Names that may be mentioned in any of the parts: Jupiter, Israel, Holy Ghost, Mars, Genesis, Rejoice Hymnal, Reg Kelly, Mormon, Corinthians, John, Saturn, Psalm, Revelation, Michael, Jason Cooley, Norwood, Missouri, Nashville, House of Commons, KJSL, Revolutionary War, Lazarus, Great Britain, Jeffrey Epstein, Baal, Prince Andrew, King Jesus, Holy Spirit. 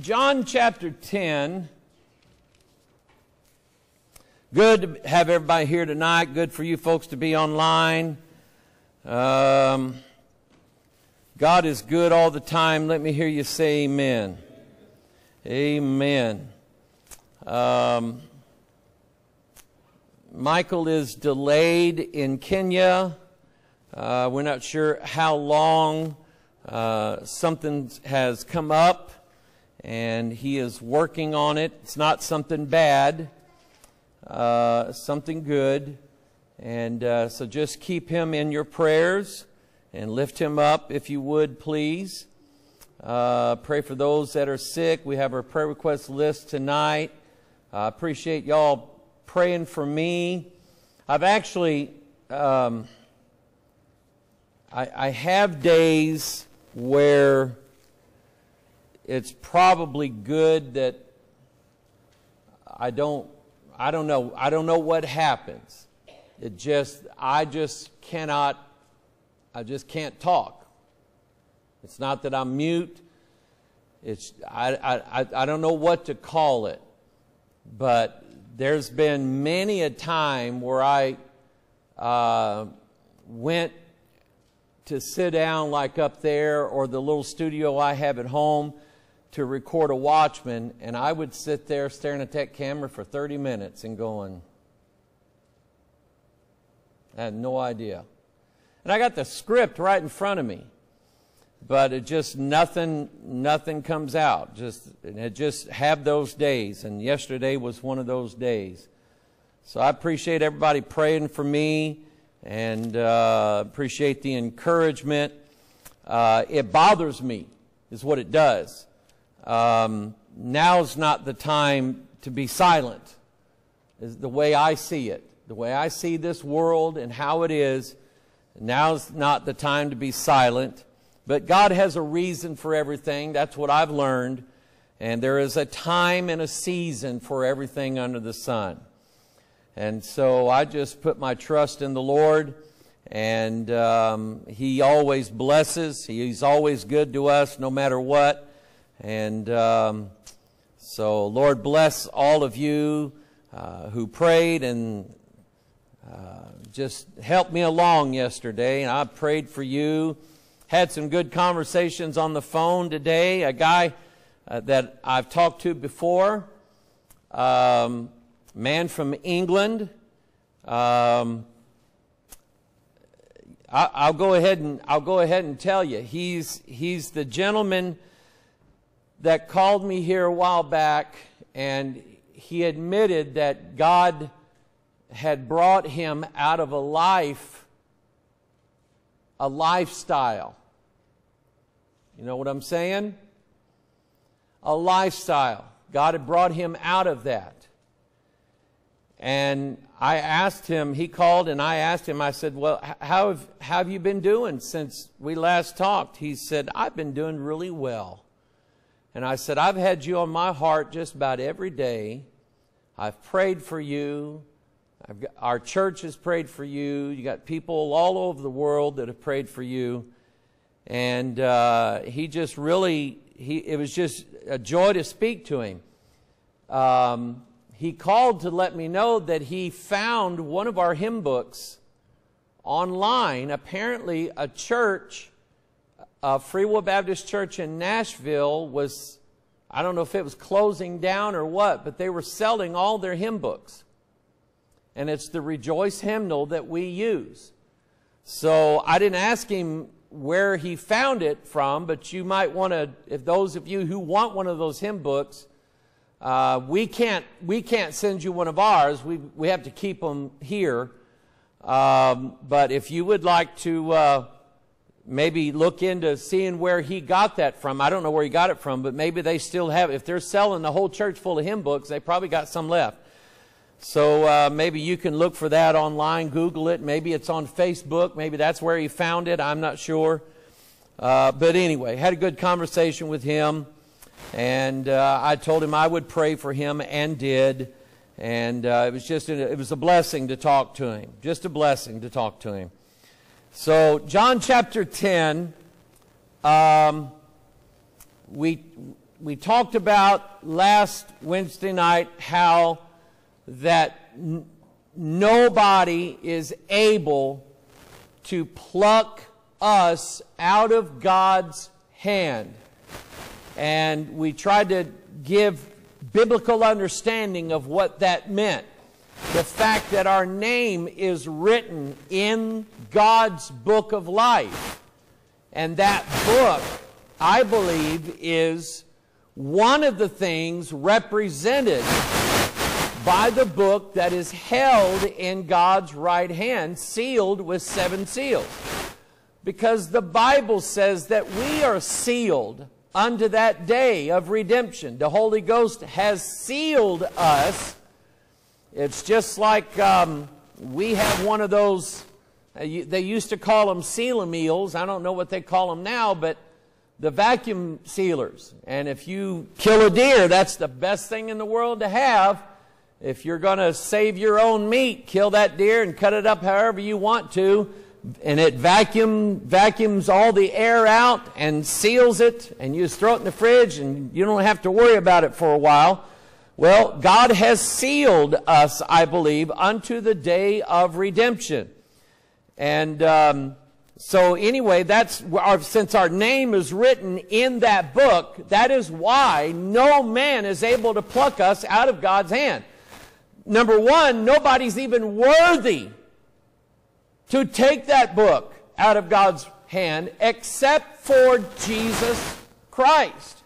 John chapter 10. Good to have everybody here tonight. Good for you folks to be online. God is good all the time. Let me hear you say amen. Amen. Michael is delayed in Kenya. We're not sure how long. Something has come up, and he is working on it. It's not something bad, something good. And so just keep him in your prayers and lift him up if you would, please. Pray for those that are sick. We have our prayer request list tonight. I appreciate y'all praying for me. I've actually, I have days where it's probably good that I don't know what happens. It just, I just can't talk. It's not that I'm mute. It's, I don't know what to call it, but there's been many a time where I went to sit down like up there or the little studio I have at home to record a Watchman, and I would sit there staring at that camera for 30 minutes and going, I had no idea. And I got the script right in front of me, but it just, nothing comes out. Just have those days, and yesterday was one of those days. So I appreciate everybody praying for me, and appreciate the encouragement. It bothers me, is what it does. Now's not the time to be silent, is the way I see it. The way I see this world and how it is, now's not the time to be silent. But God has a reason for everything. That's what I've learned. And there is a time and a season for everything under the sun. And so I just put my trust in the Lord, and He always blesses. He's always good to us no matter what. And so Lord, bless all of you who prayed and just helped me along yesterday. And I prayed for you. Had some good conversations on the phone today. A guy that I've talked to before, man from England. I'll go ahead and tell you, he's the gentleman that called me here a while back, and he admitted that God had brought him out of a lifestyle. You know what I'm saying? A lifestyle. God had brought him out of that. And I asked him, he called and I asked him, I said, well, how have you been doing since we last talked? He said, I've been doing really well. And I said, I've had you on my heart just about every day. I've prayed for you. Our church has prayed for you. You got people all over the world that have prayed for you. And he just really, it was just a joy to speak to him. He called to let me know that he found one of our hymn books online. Apparently, a church, a Free Will Baptist Church in Nashville was, I don't know if it was closing down or what, but they were selling all their hymn books. And it's the Rejoice Hymnal that we use. So I didn't ask him where he found it from, but you might want to, if those of you who want one of those hymn books, we can't send you one of ours. We have to keep them here. But if you would like to maybe look into seeing where he got that from, I don't know where he got it from, but maybe they still have it. If they're selling the whole church full of hymn books, they probably got some left. So maybe you can look for that online, Google it. Maybe it's on Facebook. Maybe that's where he found it. I'm not sure. But anyway, had a good conversation with him. And I told him I would pray for him, and did. And it was just it was a blessing to talk to him. Just a blessing to talk to him. So John chapter 10, We talked about last Wednesday night how that nobody is able to pluck us out of God's hand. And we tried to give biblical understanding of what that meant. The fact that our name is written in God's book of life. And that book, I believe, is one of the things represented by the book that is held in God's right hand, sealed with 7 seals. Because the Bible says that we are sealed unto that day of redemption. The Holy Ghost has sealed us. It's just like we have one of those, they used to call them seal-a-meals. I don't know what they call them now, but the vacuum sealers. And if you kill a deer, that's the best thing in the world to have. If you're going to save your own meat, kill that deer and cut it up however you want to. And it vacuums all the air out and seals it. And you just throw it in the fridge and you don't have to worry about it for a while. Well, God has sealed us, I believe, unto the day of redemption. And so anyway, that's since our name is written in that book, that is why no man is able to pluck us out of God's hand. Number one, nobody's even worthy to take that book out of God's hand except for Jesus Christ.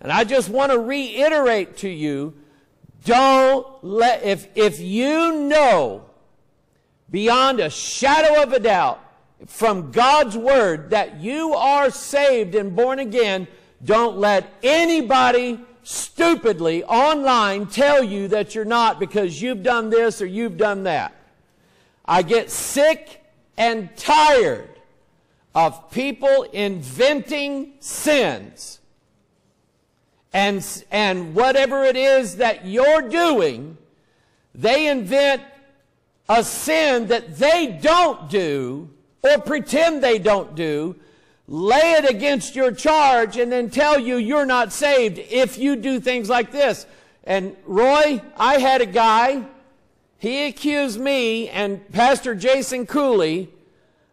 And I just want to reiterate to you, don't let, if you know beyond a shadow of a doubt from God's word that you are saved and born again, don't let anybody stupidly online tell you that you're not because you've done this or you've done that. I get sick and tired of people inventing sins. And whatever it is that you're doing, they invent a sin that they don't do or pretend they don't do, lay it against your charge, and then tell you you're not saved if you do things like this. And Roy, I had a guy, he accused me and Pastor Jason Cooley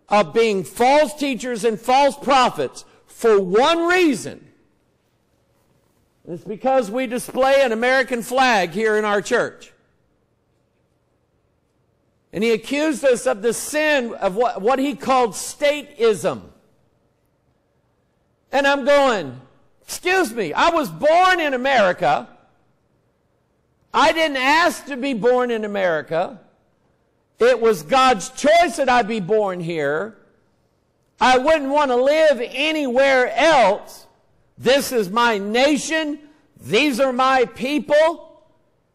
of being false teachers and false prophets for one reason. It's because we display an American flag here in our church. And he accused us of the sin of what he called stateism. And I'm going, excuse me, I was born in America. I didn't ask to be born in America. It was God's choice that I be born here. I wouldn't want to live anywhere else. This is my nation. These are my people.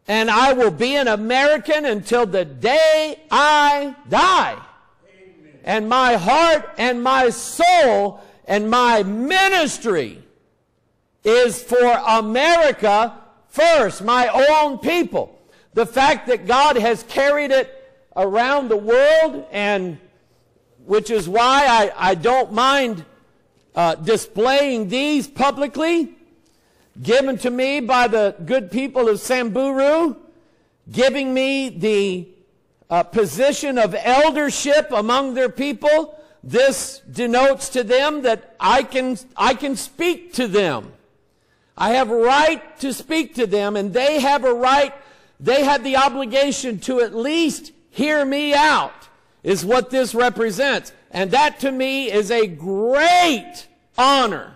And I will be an American until the day I die. Amen. And my heart and my soul and my ministry is for America first, my own people. The fact that God has carried it around the world, and which is why I don't mind displaying these publicly, given to me by the good people of Samburu, giving me the position of eldership among their people. This denotes to them that I can speak to them. I have a right to speak to them, and they have a right, they have the obligation to at least hear me out, is what this represents. And that to me is a great honor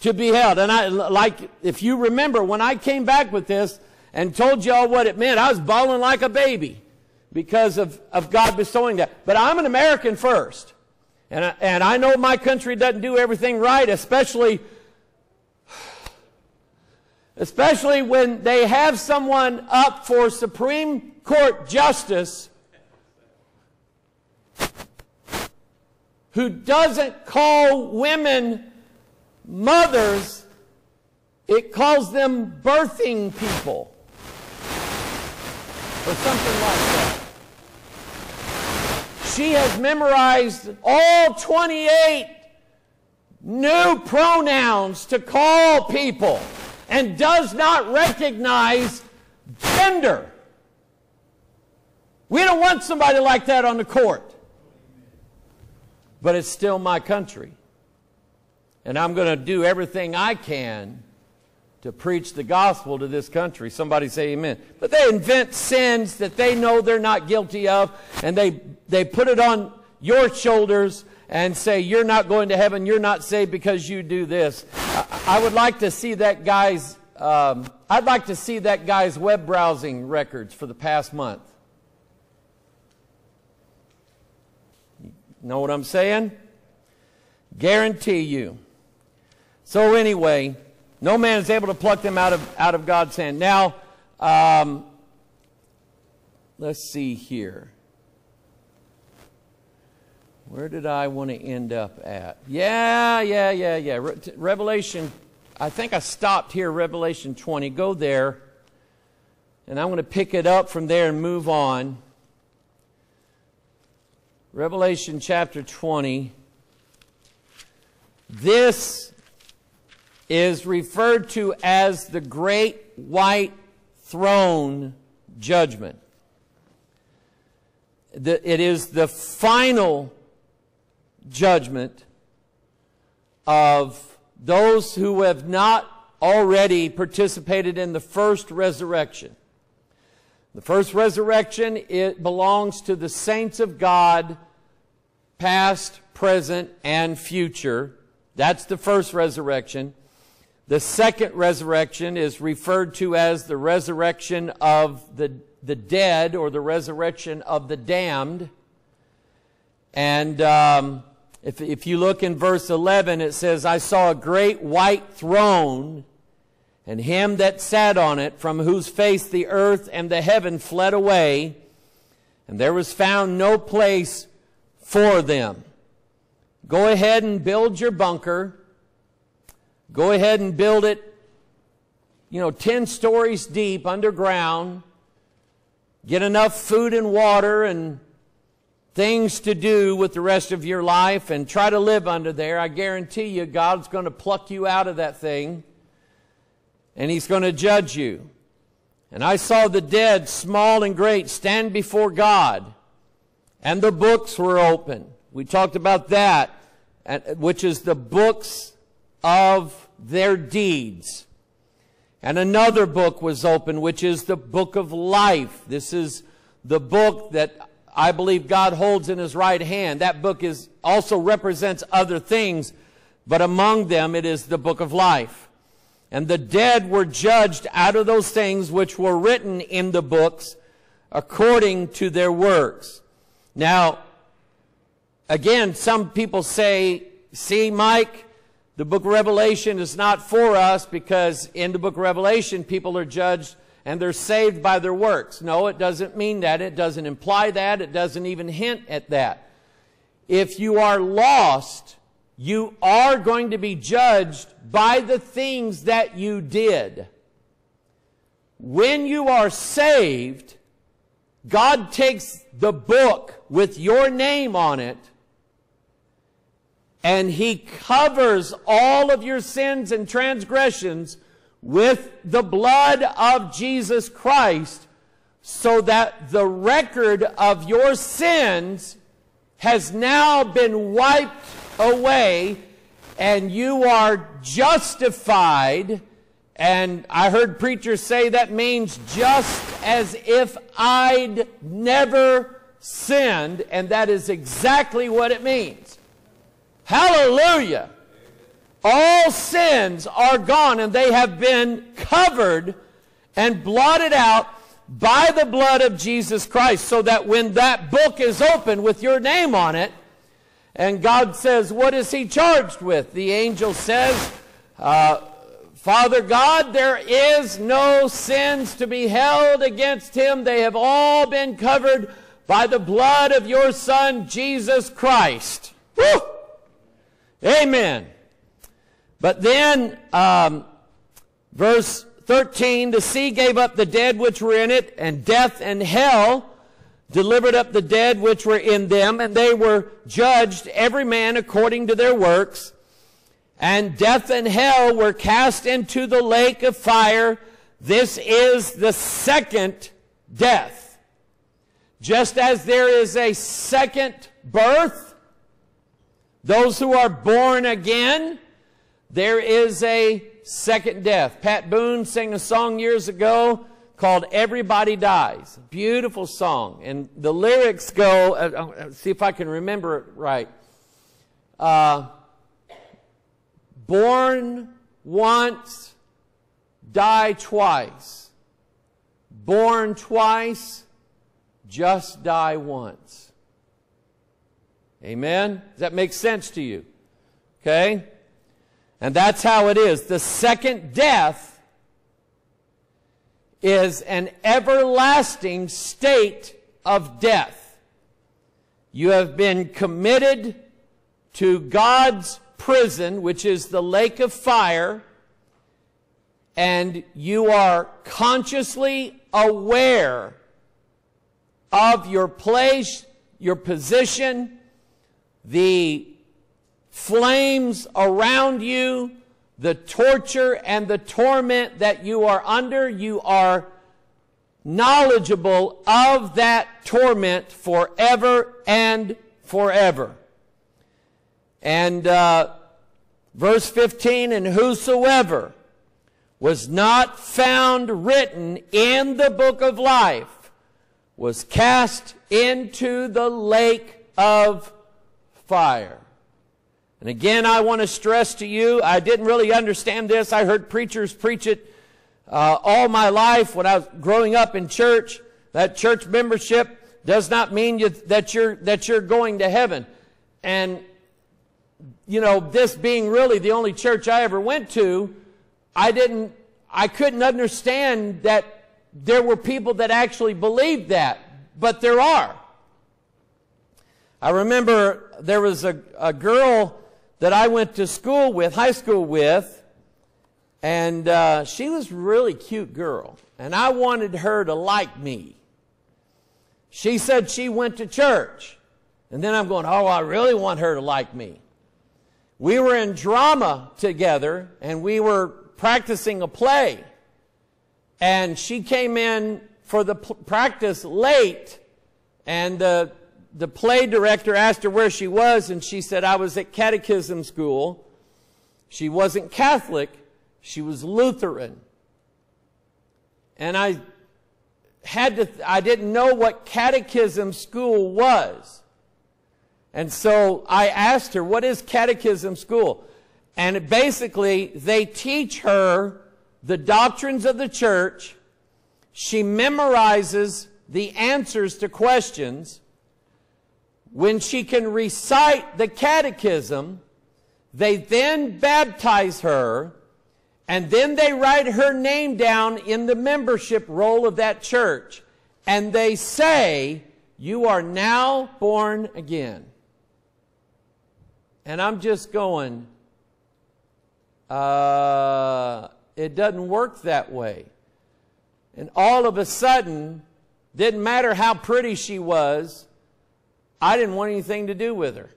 to be held. And I, like, if you remember, when I came back with this and told y'all what it meant, I was bawling like a baby because of God bestowing that. But I'm an American first. And I know my country doesn't do everything right, especially when they have someone up for Supreme Court Justice who doesn't call women mothers, it calls them birthing people, or something like that. She has memorized all 28 new pronouns to call people and does not recognize gender. We don't want somebody like that on the court. But it's still my country. And I'm going to do everything I can to preach the gospel to this country. Somebody say amen. But they invent sins that they know they're not guilty of, and they put it on your shoulders and say, you're not going to heaven, you're not saved because you do this. I would like to see that guy's, I'd like to see that guy's web browsing records for the past month. You know what I'm saying? Guarantee you. So anyway, no man is able to pluck them out of God's hand. Now, let's see here. Where did I want to end up at? Yeah. Revelation, I think I stopped here, Revelation 20. Go there, and I'm going to pick it up from there and move on. Revelation chapter 20. This is referred to as the Great White Throne Judgment. It is the final judgment of those who have not already participated in the first resurrection. The first resurrection, it belongs to the saints of God, past, present, and future. That's the first resurrection. The second resurrection is referred to as the resurrection of the dead, or the resurrection of the damned. And if you look in verse 11, it says, I saw a great white throne, and him that sat on it, from whose face the earth and the heaven fled away, and there was found no place for them. Go ahead and build your bunker. Go ahead and build it, 10 stories deep underground. Get enough food and water and things to do with the rest of your life and try to live under there. I guarantee you God's going to pluck you out of that thing, and he's going to judge you. And I saw the dead, small and great, stand before God, and the books were open. We talked about that, which is the books of their deeds. And another book was opened, which is the book of life. This is the book that I believe God holds in his right hand. That book is also represents other things, but among them it is the book of life. And the dead were judged out of those things which were written in the books according to their works. Now, again, some people say, see, Mike, the book of Revelation is not for us because in the book of Revelation, people are judged and they're saved by their works. No, it doesn't mean that. It doesn't imply that. It doesn't even hint at that. If you are lost, you are going to be judged by the things that you did. When you are saved, God takes the book with your name on it, and he covers all of your sins and transgressions with the blood of Jesus Christ, so that the record of your sins has now been wiped away and you are justified. And I heard preachers say that means just as if I'd never sinned, and that is exactly what it means. Hallelujah! All sins are gone, and they have been covered and blotted out by the blood of Jesus Christ, so that when that book is opened with your name on it, and God says, what is he charged with? The angel says, Father God, there is no sins to be held against him. They have all been covered by the blood of your Son, Jesus Christ. Woo! Amen. But then, verse 13, the sea gave up the dead which were in it, and death and hell delivered up the dead which were in them, and they were judged, every man according to their works. and death and hell were cast into the lake of fire. This is the second death. Just as there is a second birth, those who are born again, there is a second death. Pat Boone sang a song years ago called Everybody Dies. Beautiful song. And the lyrics go, see if I can remember it right. Born once, die twice. Born twice, just die once. Amen? Does that make sense to you? Okay? And that's how it is. The second death is an everlasting state of death. You have been committed to God's prison, which is the lake of fire, and you are consciously aware of your place, your position, the flames around you, the torture and the torment that you are under. You are knowledgeable of that torment forever and forever. And verse 15, and whosoever was not found written in the book of life was cast into the lake of fire. And again, I want to stress to you, I didn't really understand this. I heard preachers preach it all my life when I was growing up in church. That church membership does not mean that you're going to heaven. And you know, this being really the only church I ever went to, I couldn't understand that there were people that actually believed that, but there are. I remember there was a girl that I went to school with, high school with, and she was a really cute girl, and I wanted her to like me. She said she went to church, and then I'm going, oh, I really want her to like me. We were in drama together, and we were practicing a play. And she came in for the practice late, and the play director asked her where she was, and she said, I was at catechism school. She wasn't Catholic. She was Lutheran. And I didn't know what catechism school was. And so I asked her, what is catechism school? And basically, they teach her the doctrines of the church. She memorizes the answers to questions. When she can recite the catechism, they then baptize her, and then they write her name down in the membership roll of that church. And they say, you are now born again. And I'm just going, it doesn't work that way. And all of a sudden, didn't matter how pretty she was, I didn't want anything to do with her.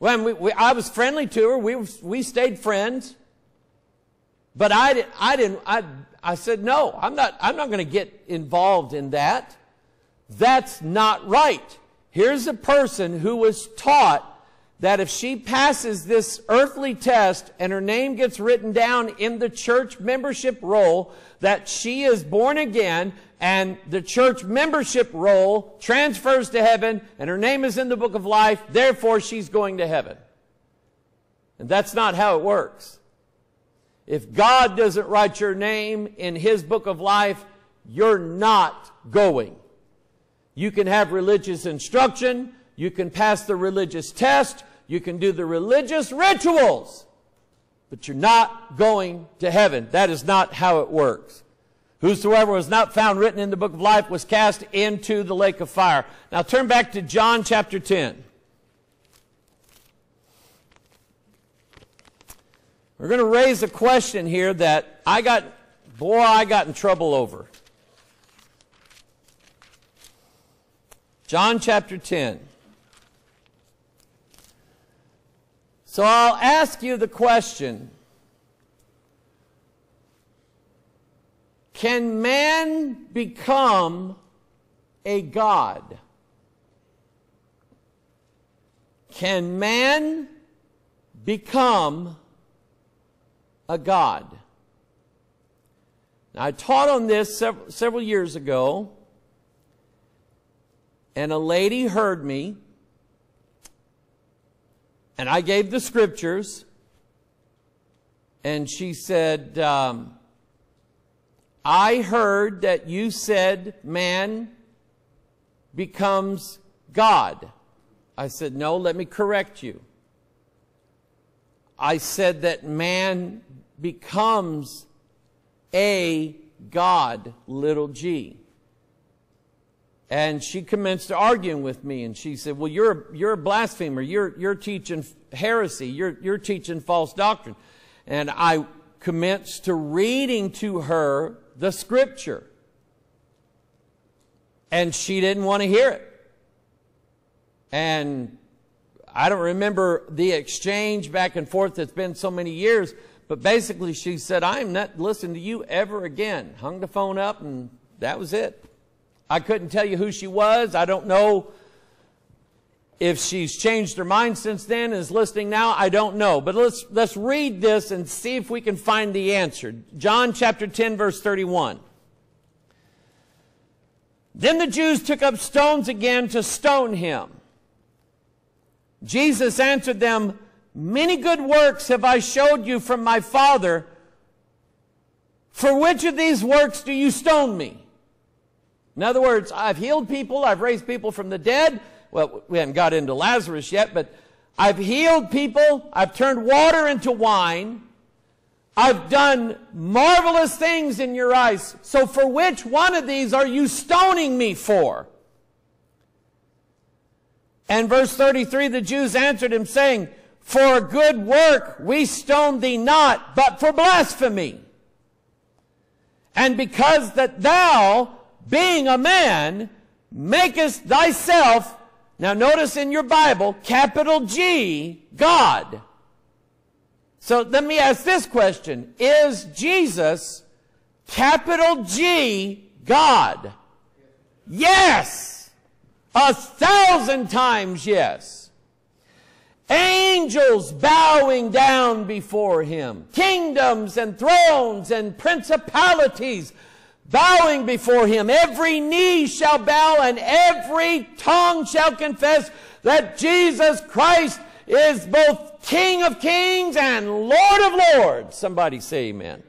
Well, I was friendly to her. We stayed friends. But I said, no, I'm not going to get involved in that. That's not right. Here's a person who was taught that if she passes this earthly test and her name gets written down in the church membership roll, that she is born again, and the church membership roll transfers to heaven, and her name is in the book of life, therefore she's going to heaven. And that's not how it works. If God doesn't write your name in his book of life, you're not going. You can have religious instruction, you can pass the religious test, you can do the religious rituals, but you're not going to heaven. That is not how it works. Whosoever was not found written in the book of life was cast into the lake of fire. Now turn back to John chapter 10. We're going to raise a question here that I got in trouble over. John chapter 10. So I'll ask you the question, can man become a god? Can man become a god? Now, I taught on this several years ago, and a lady heard me, and I gave the scriptures, and she said, I heard that you said man becomes God. I said, no, let me correct you. I said that man becomes a god, little g. And she commenced arguing with me, and she said, well, you're a blasphemer. You're teaching heresy. You're teaching false doctrine. And I commenced to reading to her the scripture. And she didn't want to hear it. And I don't remember the exchange back and forth that's been so many years, but basically she said, I'm not listening to you ever again. Hung the phone up, and that was it. I couldn't tell you who she was. I don't know if she's changed her mind since then and is listening now. I don't know. But let's read this and see if we can find the answer. John chapter 10, verse 31. Then the Jews took up stones again to stone him. Jesus answered them, many good works have I showed you from my Father. For which of these works do you stone me? In other words, I've healed people, I've raised people from the dead. Well, we haven't got into Lazarus yet, but I've healed people, I've turned water into wine. I've done marvelous things in your eyes. So for which one of these are you stoning me for? And verse 33, the Jews answered him, saying, for a good work we stoned thee not, but for blasphemy. And because that thou, being a man, makest thyself, now notice in your Bible, capital G, God. So let me ask this question. Is Jesus, capital G, God? Yes! 1,000 times yes. Angels bowing down before him. Kingdoms and thrones and principalities bowing before him. Every knee shall bow and every tongue shall confess that Jesus Christ is both King of kings and Lord of lords. Somebody say amen.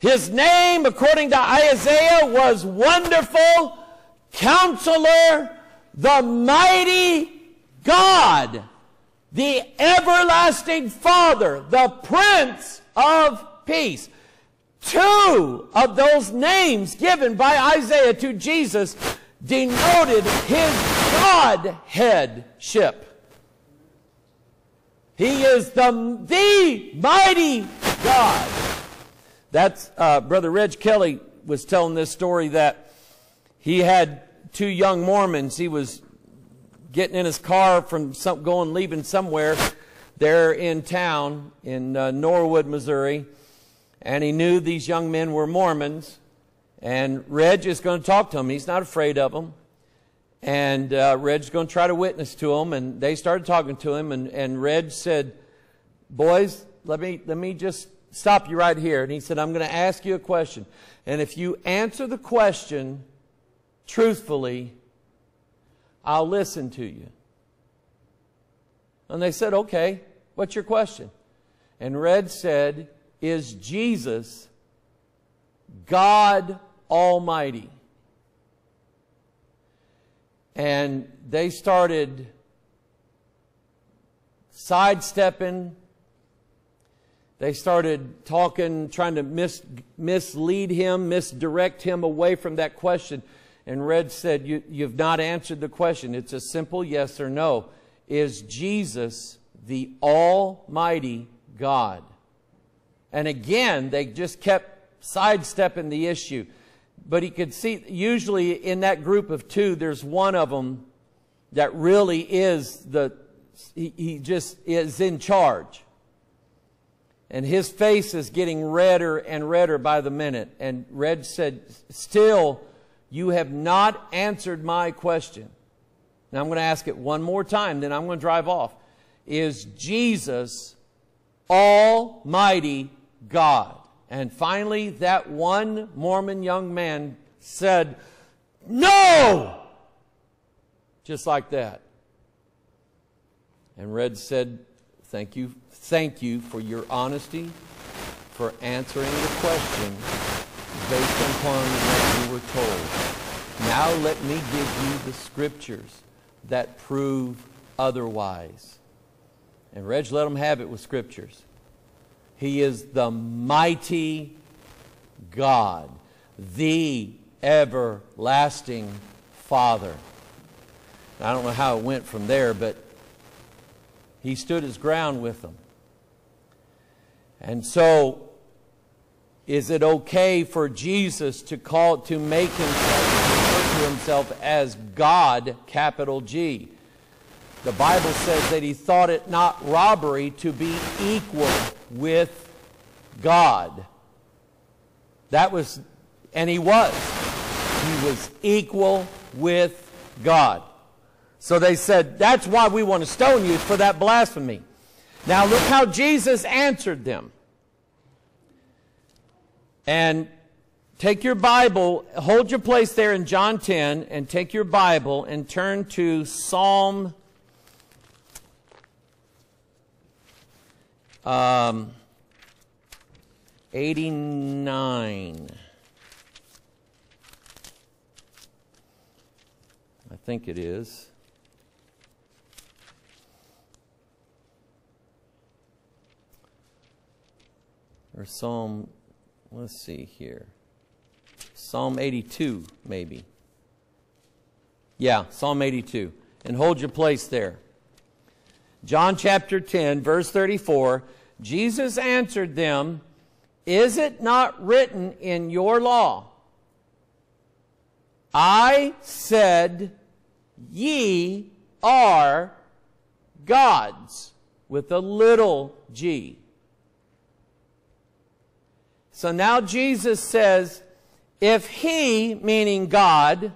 His name, according to Isaiah, was Wonderful Counselor, the mighty God, the everlasting Father, the Prince of Peace. Two of those names given by Isaiah to Jesus denoted his Godheadship. He is the mighty God. That's Brother Reg Kelly was telling this story that he had two young Mormons. He was getting in his car from leaving somewhere there in town in Norwood, Missouri, and he knew these young men were Mormons, and Reg is going to talk to him. He's not afraid of them, and Reg's going to try to witness to him, and they started talking to him, and Reg said, boys, let me just stop you right here, and he said, I'm going to ask you a question, and if you answer the question truthfully, I'll listen to you. And they said, okay, what's your question? And Red said, is Jesus God Almighty? And they started sidestepping. They started talking, trying to mislead him, misdirect him away from that question. And Red said, you've not answered the question. It's a simple yes or no. Is Jesus the Almighty God? And again, they just kept sidestepping the issue. But he could see, usually in that group of two, there's one of them that really is the he just is in charge. And his face is getting redder and redder by the minute. And Reg said, still, you have not answered my question. Now I'm going to ask it one more time, then I'm going to drive off. Is Jesus Almighty God? And finally, that one Mormon young man said, no! Just like that. And Reg said, thank you for your honesty, for answering the question based upon what you were told. Now let me give you the scriptures that prove otherwise. And Reg let him have it with scriptures. He is the mighty God, the everlasting Father. And I don't know how it went from there, but he stood his ground with them. And so, is it okay for Jesus to call, to make himself, refer to himself as God, capital G? The Bible says that he thought it not robbery to be equal with God. That was, and he was. He was equal with God. So they said, that's why we want to stone you, for that blasphemy. Now look how Jesus answered them. And take your Bible, hold your place there in John 10, and take your Bible and turn to Psalm 89. I think it is. Or Psalm, let's see here. Psalm 82, maybe. Yeah, Psalm 82. And hold your place there. John chapter 10, verse 34. Jesus answered them, is it not written in your law? I said, ye are gods, with a little g. So now Jesus says, if he, meaning God,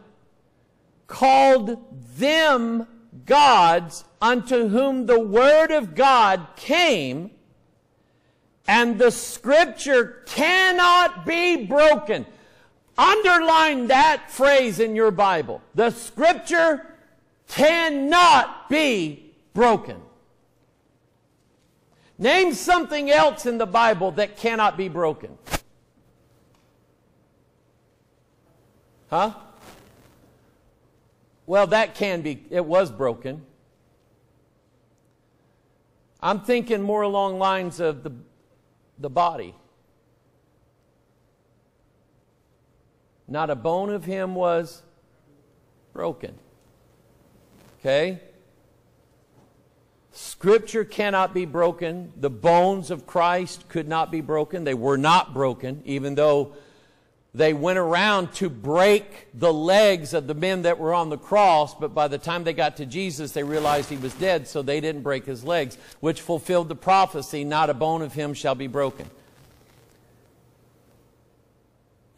called them gods unto whom the word of God came, and the scripture cannot be broken. Underline that phrase in your Bible. The scripture cannot be broken. Name something else in the Bible that cannot be broken. Huh? Well, that can be, it was broken. I'm thinking more along lines of the body. Not a bone of him was broken. Okay? Scripture cannot be broken. The bones of Christ could not be broken. They were not broken, even though they went around to break the legs of the men that were on the cross. But by the time they got to Jesus, they realized he was dead, so they didn't break his legs, which fulfilled the prophecy, not a bone of him shall be broken.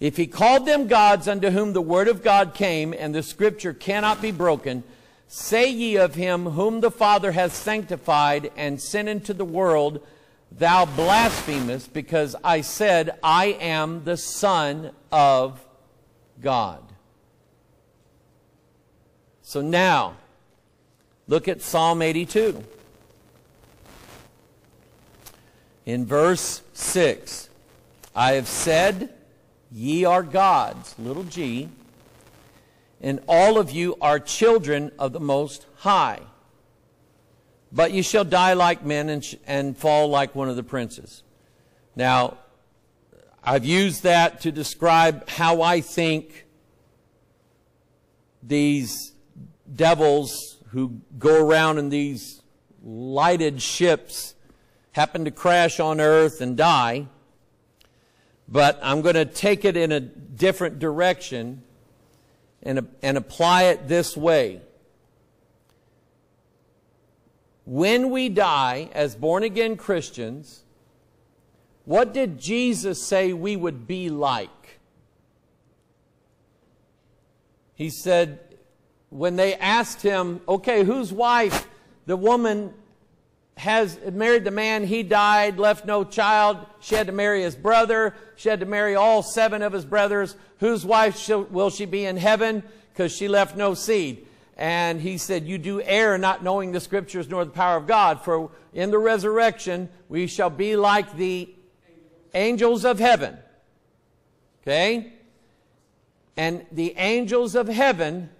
If he called them gods unto whom the word of God came, and the scripture cannot be broken, say ye of him whom the Father hath sanctified and sent into the world, thou blasphemest, because I said, I am the Son of God. So now, look at Psalm 82. In verse 6, I have said, ye are gods, little g, and all of you are children of the Most High. But you shall die like men and fall like one of the princes. Now, I've used that to describe how I think these devils who go around in these lighted ships happen to crash on earth and die. But I'm going to take it in a different direction and apply it this way. when we die as born-again Christians, what did Jesus say we would be like? He said, when they asked him, okay, whose wife? The woman has married the man, he died, left no child. She had to marry his brother. She had to marry all 7 of his brothers. Whose wife will she be in heaven? Because she left no seed. And he said, you do err not knowing the scriptures nor the power of God. For in the resurrection, we shall be like the angels of heaven. Okay? And the angels of heaven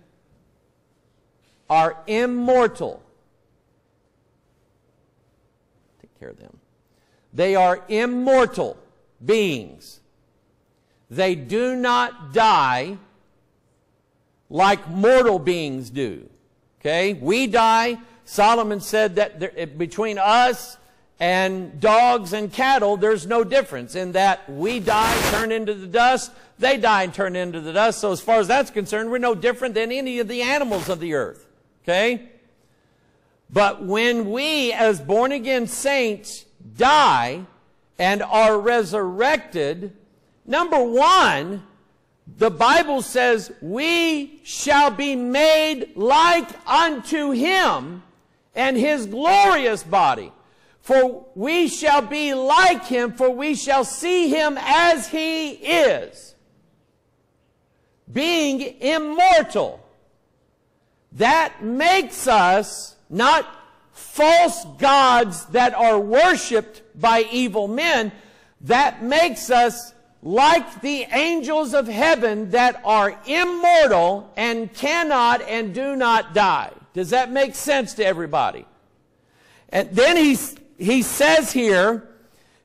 are immortal. Take care of them. They are immortal beings. They do not die like mortal beings do. Okay? We die. Solomon said that there, between us and dogs and cattle, there's no difference in that we die, turn into the dust. They die and turn into the dust. So as far as that's concerned, we're no different than any of the animals of the earth. Okay? But when we as born-again saints die and are resurrected, number one, the Bible says we shall be made like unto him and his glorious body. For we shall be like him, for we shall see him as he is. Being immortal. That makes us not false gods that are worshipped by evil men. That makes us like the angels of heaven that are immortal and cannot and do not die. Does that make sense to everybody? And then he says here,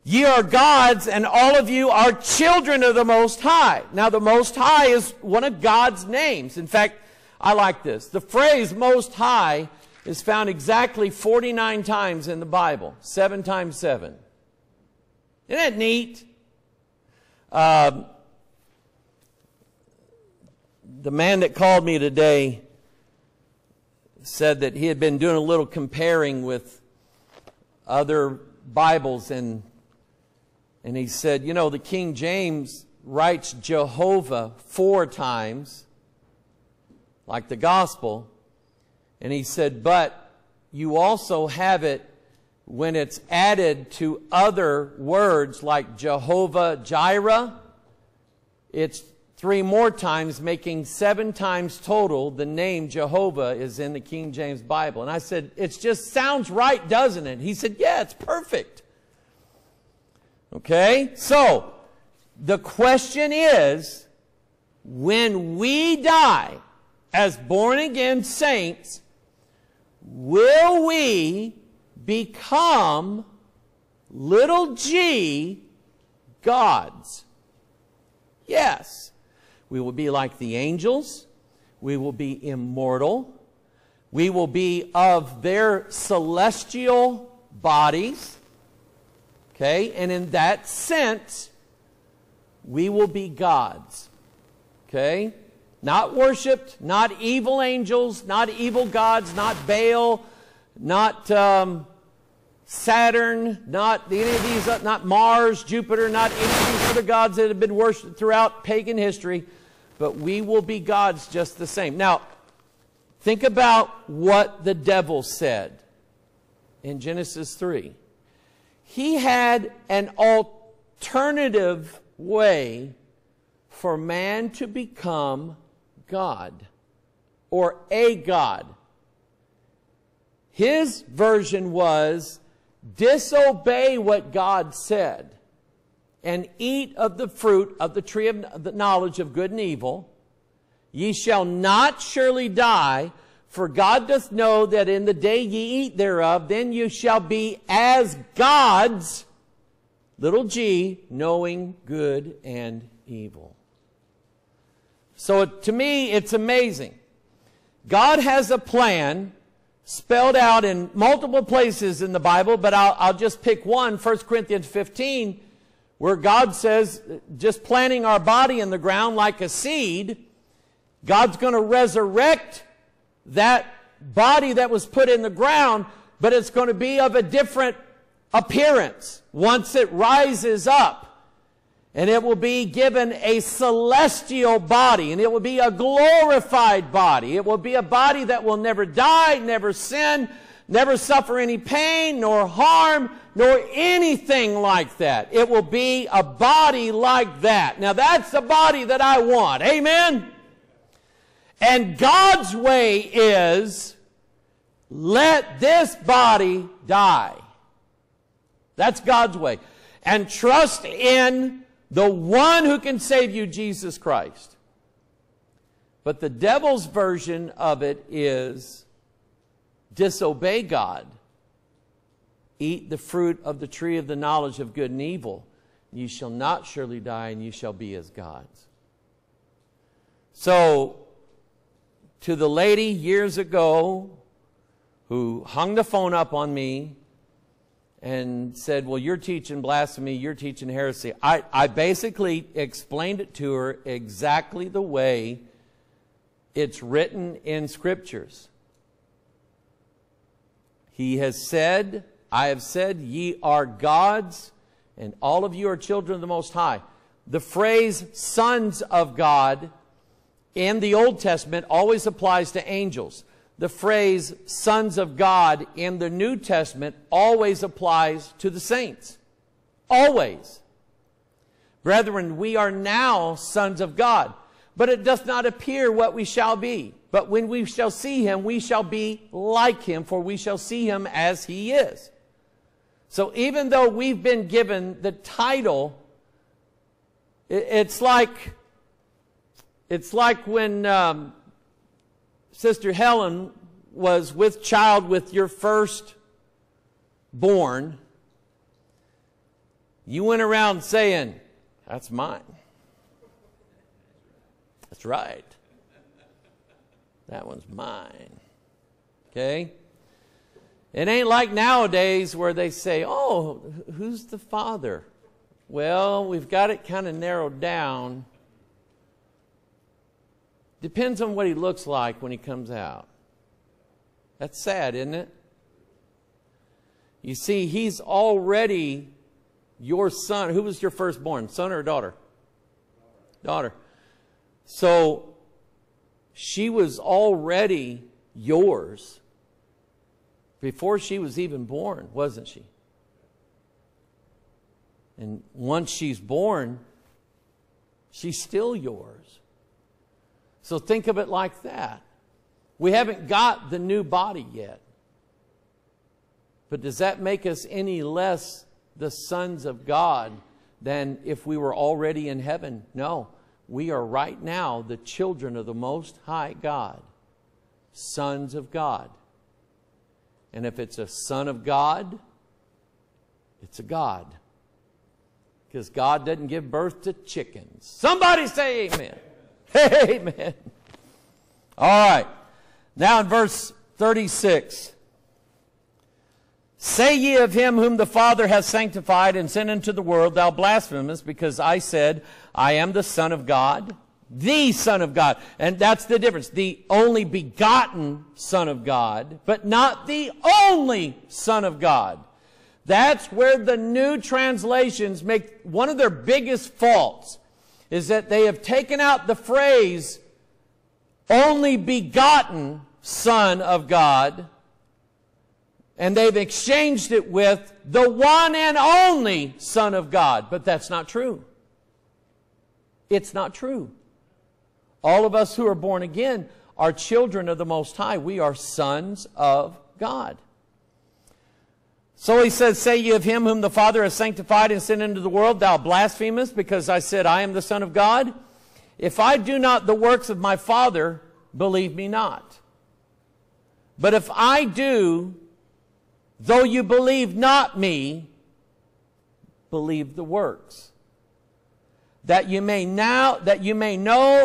ye are gods and all of you are children of the Most High. Now the Most High is one of God's names. In fact, I like this. The phrase Most High is found exactly 49 times in the Bible. 7 times 7. Isn't that neat? The man that called me today said that he had been doing a little comparing with other Bibles, and he said, you know, the King James writes Jehovah 4 times, like the gospel, and he said, but you also have it when it's added to other words like Jehovah Jireh, it's 3 more times, making 7 times total the name Jehovah is in the King James Bible. And I said, it just sounds right, doesn't it? He said, yeah, it's perfect. Okay? So, the question is, when we die as born-again saints, will we become little g gods? Yes. We will be like the angels. We will be immortal. We will be of their celestial bodies. Okay? And in that sense, we will be gods. Okay? Not worshipped, not evil angels, not evil gods, not Baal, not Saturn, not any of these, not Mars, Jupiter, not any of these other gods that have been worshipped throughout pagan history, but we will be gods just the same. Now, think about what the devil said in Genesis 3. He had an alternative way for man to become God or a god. His version was, disobey what God said and eat of the fruit of the tree of the knowledge of good and evil. Ye shall not surely die, for God doth know that in the day ye eat thereof, then you shall be as gods, little g, knowing good and evil. So to me, it's amazing. God has a plan spelled out in multiple places in the Bible, but I'll just pick one, 1 Corinthians 15, where God says, just planting our body in the ground like a seed, God's going to resurrect that body that was put in the ground, but it's going to be of a different appearance once it rises up. And it will be given a celestial body, and it will be a glorified body. It will be a body that will never die, never sin, never suffer any pain, nor harm, nor anything like that. It will be a body like that. Now that's the body that I want. Amen? And God's way is, let this body die. That's God's way. And trust in the one who can save you, Jesus Christ. But the devil's version of it is disobey God. Eat the fruit of the tree of the knowledge of good and evil. You shall not surely die, and you shall be as gods. So, to the lady years ago who hung the phone up on me and said, well, you're teaching blasphemy, you're teaching heresy. I basically explained it to her exactly the way it's written in scriptures. He has said, I have said, ye are gods, and all of you are children of the Most High. The phrase sons of God in the Old Testament always applies to angels. The phrase sons of God in the New Testament always applies to the saints. Always. Brethren, we are now sons of God, but it does not appear what we shall be. But when we shall see him, we shall be like him, for we shall see him as he is. So even though we've been given the title, it's like when Sister Helen was with child with your firstborn. You went around saying, that's mine. That's right. That one's mine. Okay? It ain't like nowadays where they say, oh, who's the father? Well, we've got it kind of narrowed down. Depends on what he looks like when he comes out. That's sad, isn't it? You see, he's already your son. Who was your firstborn, son or daughter? Daughter. So she was already yours before she was even born, wasn't she? And once she's born, she's still yours. So think of it like that. We haven't got the new body yet. But does that make us any less the sons of God than if we were already in heaven? No. We are right now the children of the Most High God. Sons of God. And if it's a son of God, it's a God. Because God doesn't give birth to chickens. Somebody say amen. Amen. All right. Now in verse 36. Say ye of him whom the Father hath sanctified and sent into the world, thou blasphemest, because I said, I am the Son of God, the Son of God. And that's the difference. The only begotten Son of God, but not the only Son of God. That's where the new translations make one of their biggest faults. Is that they have taken out the phrase, only begotten Son of God, and they've exchanged it with the one and only Son of God. But that's not true. It's not true. All of us who are born again are children of the Most High. We are sons of God. So he says, say ye of him whom the Father has sanctified and sent into the world, thou blasphemest, because I said, I am the Son of God. If I do not the works of my Father, believe me not. But if I do, though you believe not me, believe the works. That you may know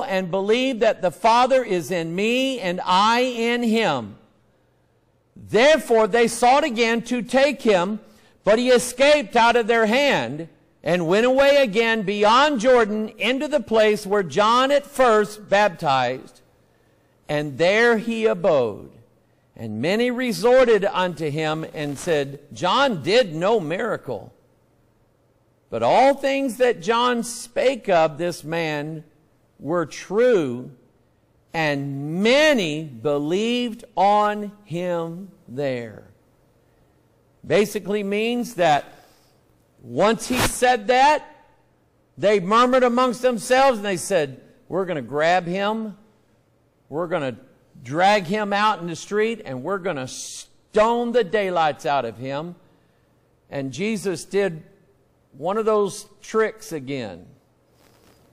and believe that the Father is in me and I in him. Therefore they sought again to take him, but he escaped out of their hand, and went away again beyond Jordan into the place where John at first baptized, and there he abode. And many resorted unto him and said, John did no miracle. But all things that John spake of this man were true, and many believed on him there. Basically means that once he said that, they murmured amongst themselves and they said, we're going to grab him, we're going to drag him out in the street, and we're going to stone the daylights out of him. And Jesus did one of those tricks again.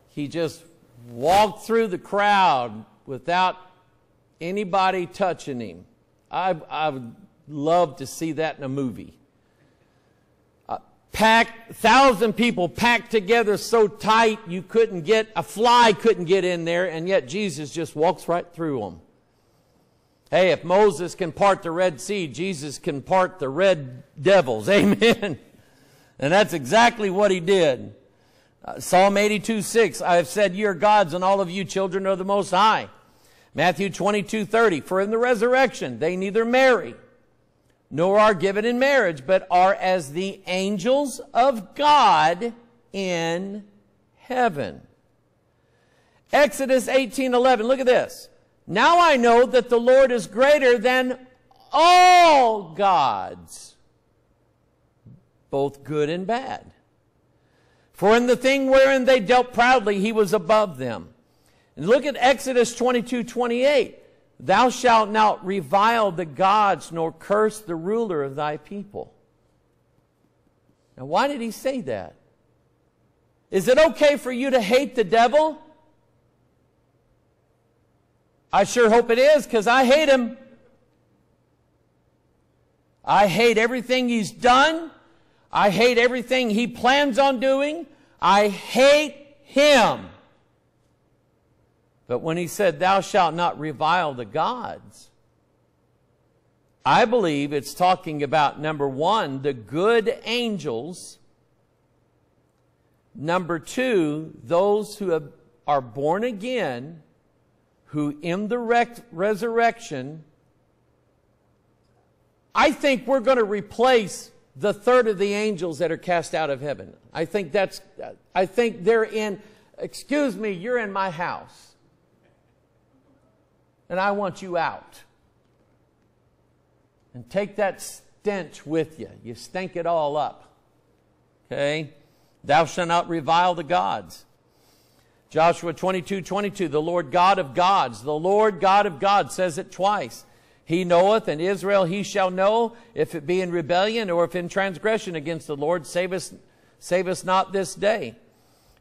He just walked through the crowd without anybody touching him. I would love to see that in a movie. Packed, 1,000 people packed together so tight you couldn't get, a fly couldn't get in there, and yet Jesus just walks right through them. Hey, if Moses can part the Red Sea, Jesus can part the red devils. Amen. And that's exactly what he did. Psalm 82:6, I have said ye are gods, and all of you children of the Most High. Matthew 22:30, for in the resurrection they neither marry nor are given in marriage, but are as the angels of God in heaven. Exodus 18:11, look at this. Now I know that the Lord is greater than all gods, both good and bad. For in the thing wherein they dealt proudly, he was above them. And look at Exodus 22:28. Thou shalt not revile the gods, nor curse the ruler of thy people. Now, why did he say that? Is it okay for you to hate the devil? I sure hope it is, because I hate him. I hate everything he's done. I hate everything he plans on doing. I hate him. But when he said, thou shalt not revile the gods, I believe it's talking about, number one, the good angels. Number two, those who are born again, who in the resurrection, I think we're going to replace the third of the angels that are cast out of heaven. I think they're in, excuse me, you're in my house, and I want you out. And take that stench with you. You stink it all up. Okay? Thou shalt not revile the gods. Joshua 22:22, the Lord God of gods. The Lord God of gods says it twice. He knoweth, and Israel he shall know, if it be in rebellion or if in transgression against the Lord, save us not this day.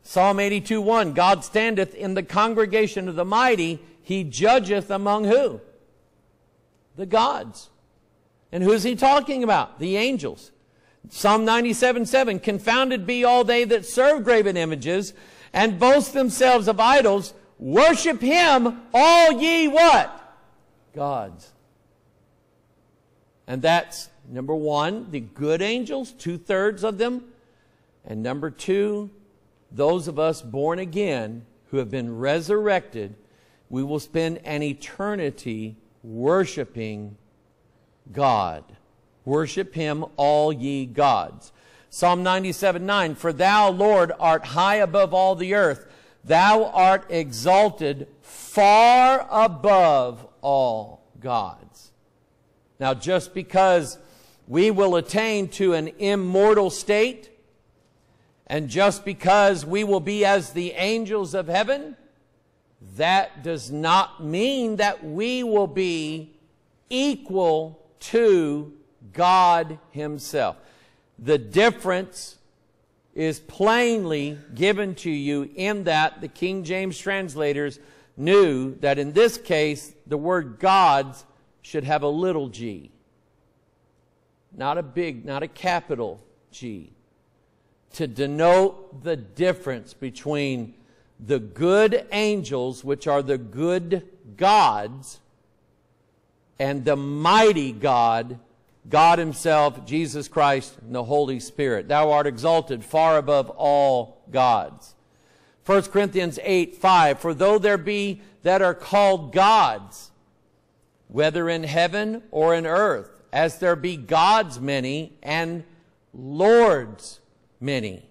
Psalm 82:1, God standeth in the congregation of the mighty. He judgeth among who? The gods. And who's he talking about? The angels. Psalm 97:7, confounded be all they that serve graven images and boast themselves of idols. Worship him, all ye what? Gods. And that's, number one, the good angels, 2/3 of them. And number two, those of us born again who have been resurrected. We will spend an eternity worshiping God. Worship him, all ye gods. Psalm 97:9, for thou, Lord, art high above all the earth. Thou art exalted far above all gods. Now, just because we will attain to an immortal state, and just because we will be as the angels of heaven, that does not mean that we will be equal to God himself. The difference is plainly given to you in that the King James translators knew that in this case, the word gods should have a little g, not a big, not a capital G, to denote the difference between the good angels, which are the good gods, and the mighty God, God himself, Jesus Christ, and the Holy Spirit. Thou art exalted far above all gods. 1 Corinthians 8:5, for though there be that are called gods, whether in heaven or in earth, as there be gods many and lords many.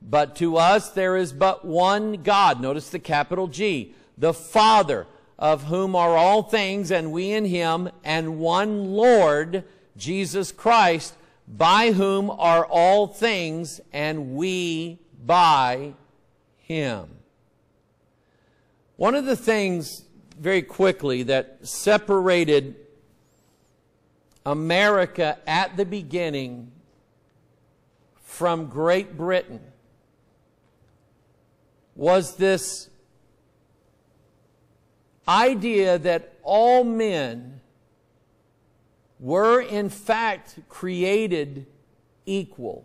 But to us there is but one God, notice the capital G, the Father, of whom are all things, and we in him, and one Lord, Jesus Christ, by whom are all things, and we by him. One of the things, very quickly, that separated America at the beginning from Great Britain was this idea that all men were in fact created equal.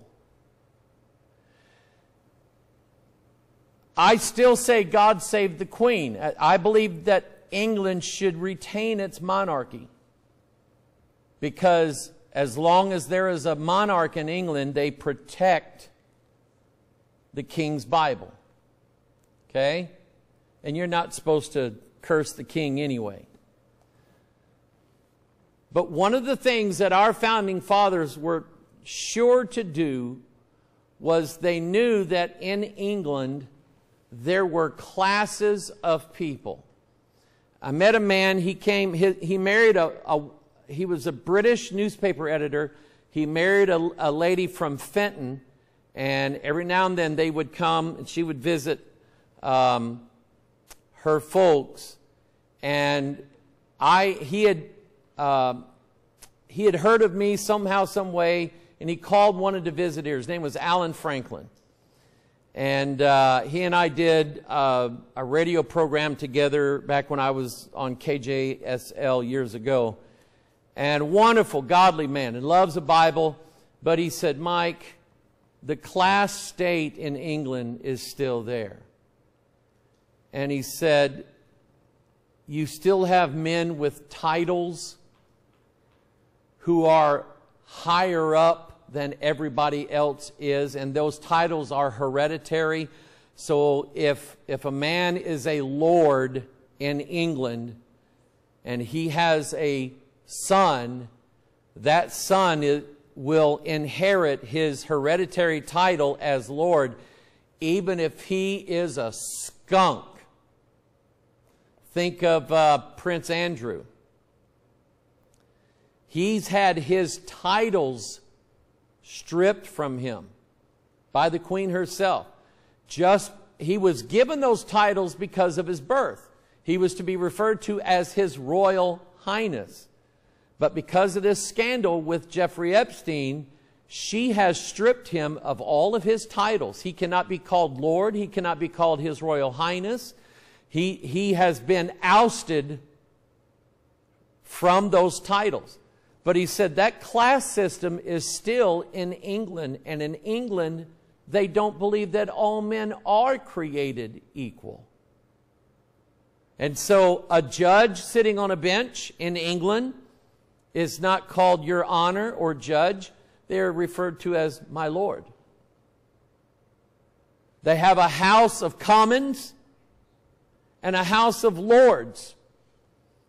I still say God save the Queen. I believe that England should retain its monarchy, because as long as there is a monarch in England, they protect the King's Bible. Okay? And you're not supposed to curse the king anyway. But one of the things that our founding fathers were sure to do was they knew that in England there were classes of people. I met a man, he was a British newspaper editor. He married a lady from Fenton, and every now and then they would come and she would visit her folks, and he had heard of me somehow, some way, and he called, wanted to visit here. His name was Alan Franklin, and he and I did a radio program together back when I was on KJSL years ago. And wonderful, godly man, and loves the Bible, but he said, "Mike, the class state in England is still there." And he said, "You still have men with titles who are higher up than everybody else is, and those titles are hereditary. So if a man is a lord in England and he has a son, that son will inherit his hereditary title as lord, even if he is a skunk." Think of Prince Andrew. He's had his titles stripped from him by the Queen herself. Just, he was given those titles because of his birth. He was to be referred to as His Royal Highness. But because of this scandal with Jeffrey Epstein, she has stripped him of all of his titles. He cannot be called Lord. He cannot be called His Royal Highness. He has been ousted from those titles. But he said that class system is still in England. And in England, they don't believe that all men are created equal. And so a judge sitting on a bench in England is not called Your Honor or Judge. They are referred to as My Lord. They have a House of Commons and a House of Lords.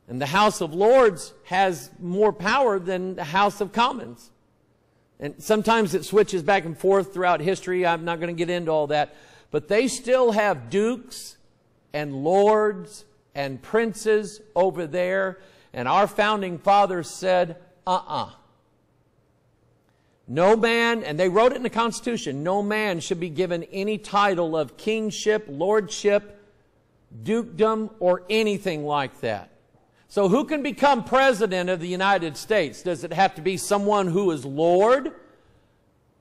And the House of Lords has more power than the House of Commons. And sometimes it switches back and forth throughout history. I'm not going to get into all that. But they still have dukes and lords and princes over there. And our founding fathers said, no man, and they wrote it in the Constitution, no man should be given any title of kingship, lordship, dukedom, or anything like that. So who can become president of the United States? Does it have to be someone who is Lord?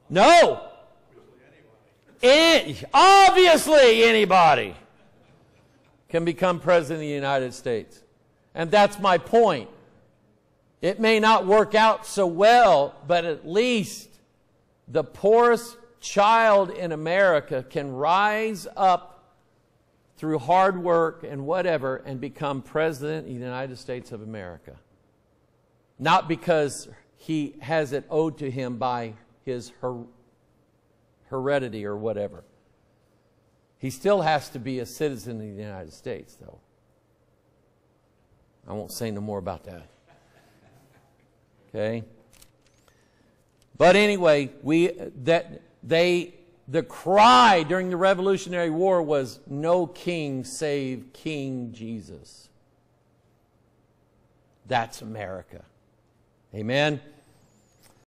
No. Obviously anybody can become president of the United States. And that's my point. It may not work out so well, but at least the poorest child in America can rise up through hard work and whatever, and become president of the United States of America. Not because he has it owed to him by his heredity or whatever. He still has to be a citizen of the United States, though. I won't say no more about that. Okay? But anyway, the cry during the Revolutionary War was, "No king save King Jesus." That's America. Amen?